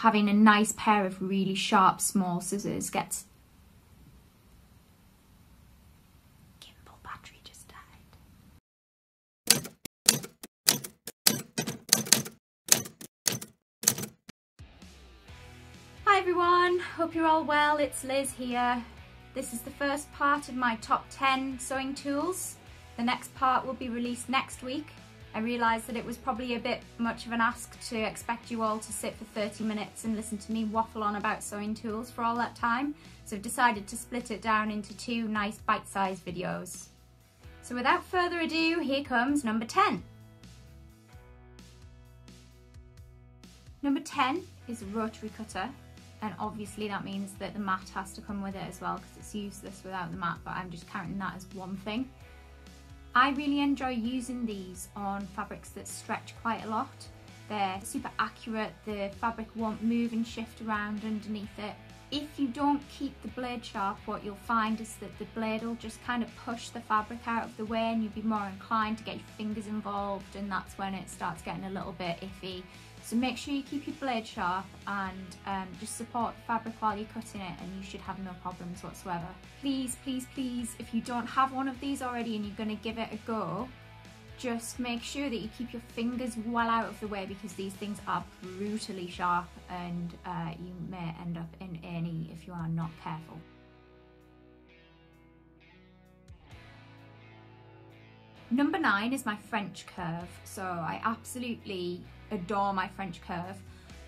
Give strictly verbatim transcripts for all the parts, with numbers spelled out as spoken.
having a nice pair of really sharp small scissors gets... Gimbal battery just died. Hi everyone, hope you're all well, it's Liz here. This is the first part of my top ten sewing tools. The next part will be released next week. I realised that it was probably a bit much of an ask to expect you all to sit for thirty minutes and listen to me waffle on about sewing tools for all that time, so I've decided to split it down into two nice bite-sized videos. So without further ado, here comes number ten. Number ten is a rotary cutter, and obviously that means that the mat has to come with it as well because it's useless without the mat, but I'm just counting that as one thing. I really enjoy using these on fabrics that stretch quite a lot. They're super accurate, the fabric won't move and shift around underneath it. If you don't keep the blade sharp, what you'll find is that the blade will just kind of push the fabric out of the way and you'll be more inclined to get your fingers involved, and that's when it starts getting a little bit iffy. So make sure you keep your blade sharp and um, just support the fabric while you're cutting it, and you should have no problems whatsoever. Please, please, please, if you don't have one of these already and you're going to give it a go, just make sure that you keep your fingers well out of the way, because these things are brutally sharp and uh, you may end up in A and E if you are not careful. Number nine is my French curve. So I absolutely adore my French curve.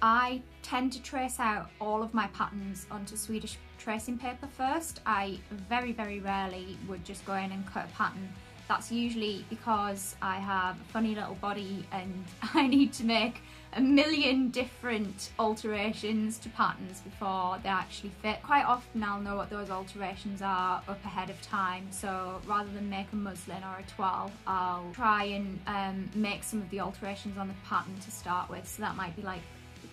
I tend to trace out all of my patterns onto Swedish tracing paper first. I very, very rarely would just go in and cut a pattern. That's usually because I have a funny little body and I need to make a million different alterations to patterns before they actually fit. Quite often I'll know what those alterations are up ahead of time, so rather than make a muslin or a toile, I'll try and um, make some of the alterations on the pattern to start with. So that might be like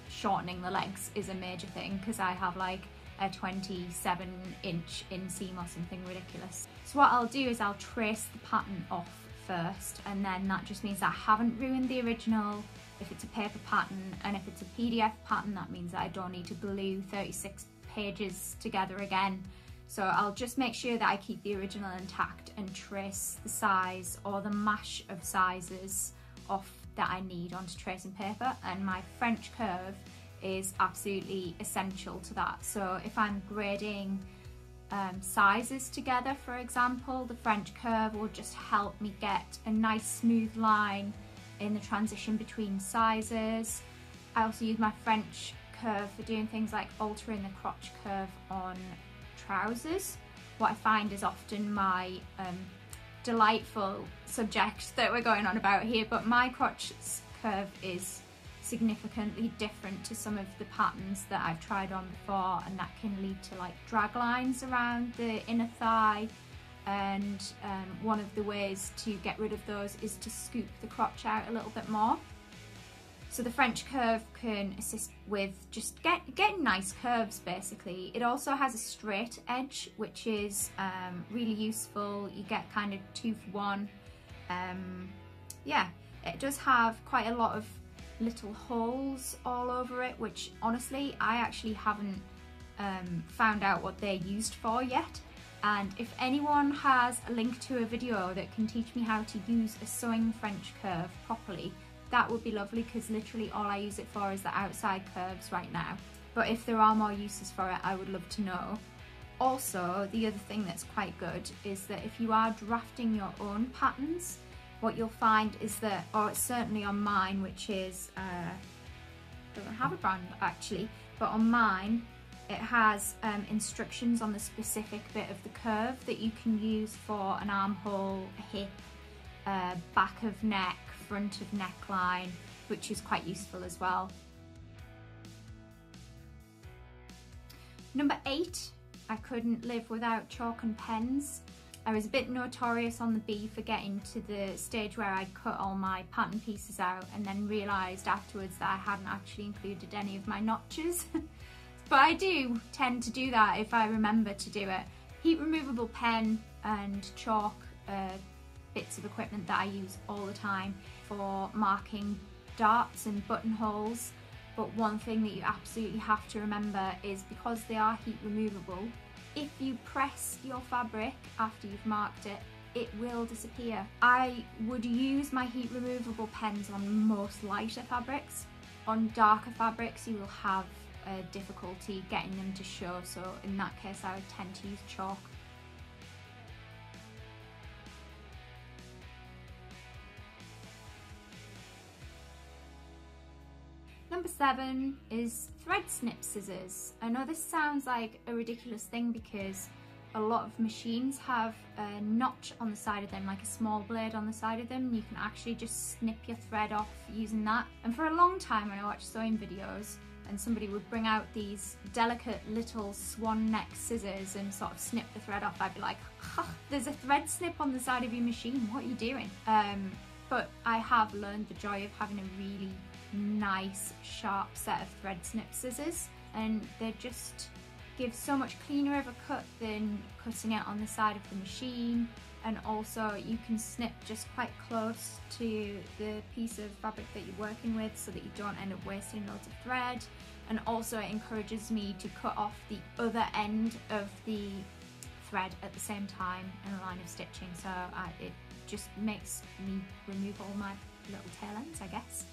shortening the legs is a major thing, because I have like a twenty-seven inch inseam or something ridiculous. So what I'll do is I'll trace the pattern off first, and then that just means that I haven't ruined the original if it's a paper pattern, and if it's a P D F pattern that means that I don't need to glue thirty-six pages together again. So I'll just make sure that I keep the original intact and trace the size or the mash of sizes off that I need onto tracing paper, and my French curve is absolutely essential to that. So if I'm grading um, sizes together, for example, the French curve will just help me get a nice smooth line in the transition between sizes. I also use my French curve for doing things like altering the crotch curve on trousers. What I find is often my um, delightful subject that we're going on about here, but my crotch curve is significantly different to some of the patterns that I've tried on before, and that can lead to like drag lines around the inner thigh, and um, one of the ways to get rid of those is to scoop the crotch out a little bit more. So the French curve can assist with just get, getting nice curves basically. It also has a straight edge, which is um, really useful. You get kind of two for one. Um, yeah, it does have quite a lot of little holes all over it, which honestly I actually haven't um, found out what they're used for yet, and if anyone has a link to a video that can teach me how to use a sewing French curve properly, that would be lovely, because literally all I use it for is the outside curves right now, but if there are more uses for it I would love to know. Also, the other thing that's quite good is that if you are drafting your own patterns, what you'll find is that, or it's certainly on mine, which is, uh, doesn't have a brand actually, but on mine it has um, instructions on the specific bit of the curve that you can use for an armhole, hip, uh, back of neck, front of neckline, which is quite useful as well. Number eight, I couldn't live without chalk and pens. I was a bit notorious on the bee for getting to the stage where I'd cut all my pattern pieces out and then realised afterwards that I hadn't actually included any of my notches. But I do tend to do that if I remember to do it. Heat removable pen and chalk are bits of equipment that I use all the time for marking darts and buttonholes. But one thing that you absolutely have to remember is because they are heat removable, if you press your fabric after you've marked it, it will disappear. I would use my heat removable pens on most lighter fabrics. On darker fabrics, you will have uh, difficulty getting them to show, so in that case I would tend to use chalk. Number seven is thread snip scissors. I know this sounds like a ridiculous thing because a lot of machines have a notch on the side of them, like a small blade on the side of them, and you can actually just snip your thread off using that. And for a long time when I watched sewing videos, and somebody would bring out these delicate little swan neck scissors and sort of snip the thread off, I'd be like, oh, there's a thread snip on the side of your machine, what are you doing? Um, but I have learned the joy of having a really nice sharp set of thread snip scissors, and they're just give so much cleaner of a cut than cutting it on the side of the machine, and also you can snip just quite close to the piece of fabric that you're working with so that you don't end up wasting loads of thread. And also it encourages me to cut off the other end of the thread at the same time in a line of stitching, so I, it just makes me remove all my little tail ends, I guess.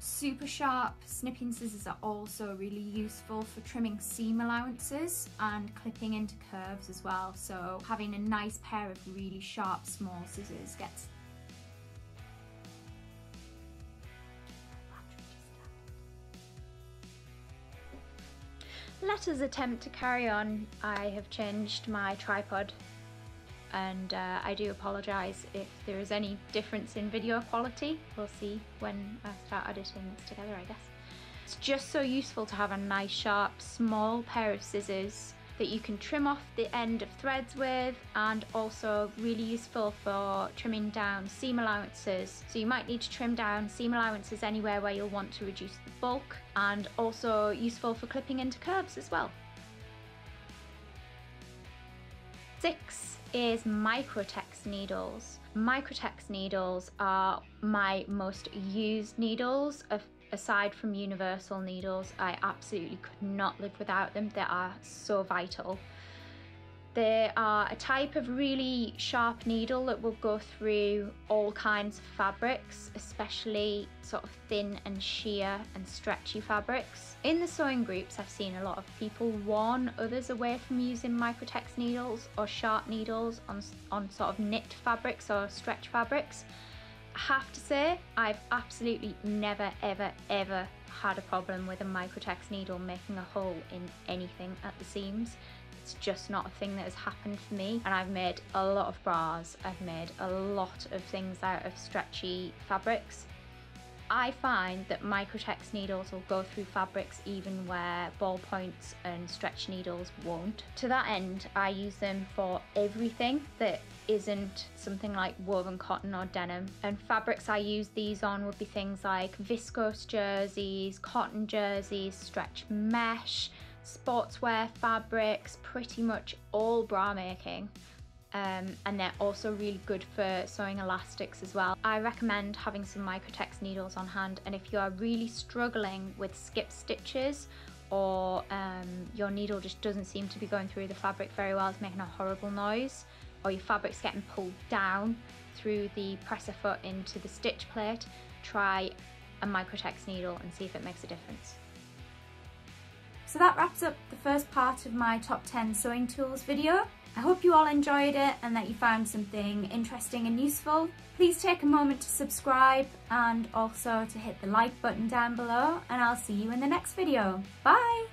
Super sharp snipping scissors are also really useful for trimming seam allowances and clipping into curves as well, so having a nice pair of really sharp small scissors gets... Let us attempt to carry on. I have changed my tripod and uh, I do apologise if there is any difference in video quality. We'll see when I start editing this together, I guess. It's just so useful to have a nice sharp small pair of scissors that you can trim off the end of threads with, and also really useful for trimming down seam allowances. So you might need to trim down seam allowances anywhere where you'll want to reduce the bulk, and also useful for clipping into curves as well. Six is Microtex needles. Microtex needles are my most used needles. Aside from universal needles, I absolutely could not live without them. They are so vital. They are a type of really sharp needle that will go through all kinds of fabrics, especially sort of thin and sheer and stretchy fabrics. In the sewing groups, I've seen a lot of people warn others away from using Microtex needles or sharp needles on, on sort of knit fabrics or stretch fabrics. I have to say, I've absolutely never, ever, ever had a problem with a Microtex needle making a hole in anything at the seams. It's just not a thing that has happened for me, and I've made a lot of bras, I've made a lot of things out of stretchy fabrics. I find that Microtex needles will go through fabrics even where ballpoints and stretch needles won't. To that end, I use them for everything that isn't something like woven cotton or denim. And fabrics I use these on would be things like viscose jerseys, cotton jerseys, stretch mesh, sportswear fabrics, pretty much all bra making. Um, and they're also really good for sewing elastics as well. I recommend having some Microtex needles on hand, and if you are really struggling with skip stitches or um, your needle just doesn't seem to be going through the fabric very well, it's making a horrible noise, or your fabric's getting pulled down through the presser foot into the stitch plate, try a Microtex needle and see if it makes a difference. So that wraps up the first part of my top ten sewing tools video. I hope you all enjoyed it and that you found something interesting and useful. Please take a moment to subscribe and also to hit the like button down below, and I'll see you in the next video. Bye!